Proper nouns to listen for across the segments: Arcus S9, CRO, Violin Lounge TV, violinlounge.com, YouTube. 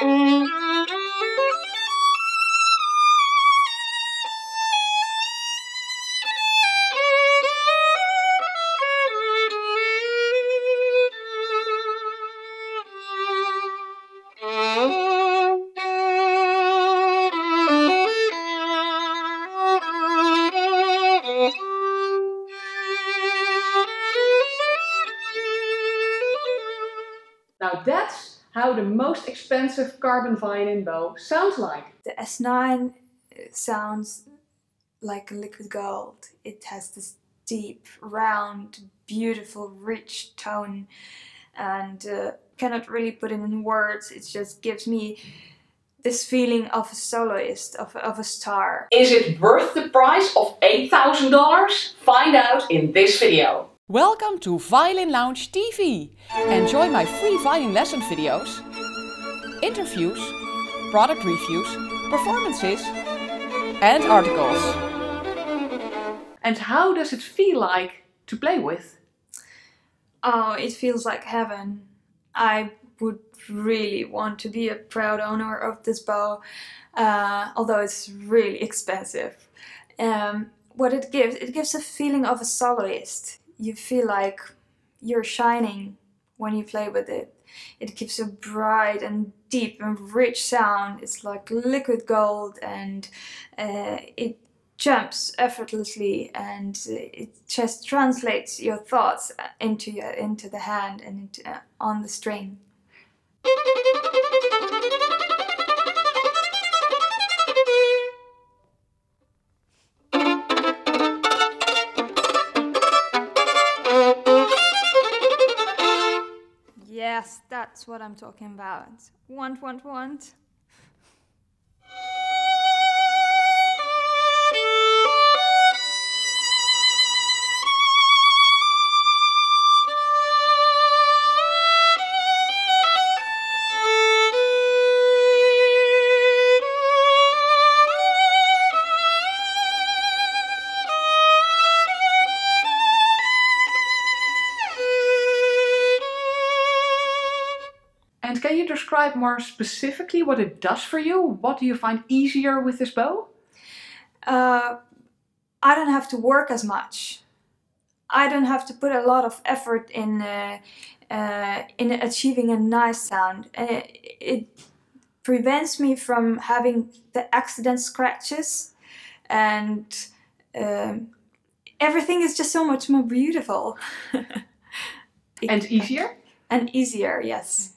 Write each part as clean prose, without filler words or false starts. Now that's how the most expensive carbon violin bow sounds like. The S9 sounds like liquid gold. It has this deep, round, beautiful, rich tone, and cannot really put it in words. It just gives me this feeling of a soloist, of a star. Is it worth the price of $8,000? Find out in this video. Welcome to Violin Lounge TV! Enjoy my free violin lesson videos, interviews, product reviews, performances and articles. And how does it feel like to play with? Oh, it feels like heaven. I would really want to be a proud owner of this bow, although it's really expensive. What it gives a feeling of a soloist. You feel like you're shining when you play with it. It gives a bright and deep and rich sound. It's like liquid gold, and it jumps effortlessly, and it just translates your thoughts into the hand and on the string. Yes, that's what I'm talking about. Want. And can you describe more specifically what it does for you? What do you find easier with this bow? I don't have to work as much. I don't have to put a lot of effort in achieving a nice sound. It prevents me from having the accident scratches, and everything is just so much more beautiful. And easier? And easier, yes.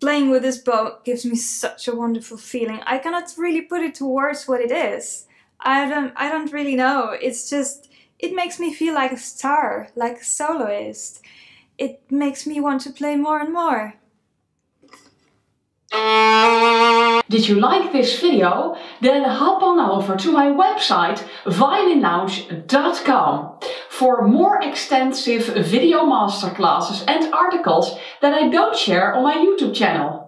Playing with this bow gives me such a wonderful feeling. I cannot really put it to words what it is. I don't really know. It's just, it makes me feel like a star, like a soloist. It makes me want to play more and more. Did you like this video? Then hop on over to my website violinlounge.com for more extensive video masterclasses and articles that I don't share on my YouTube channel.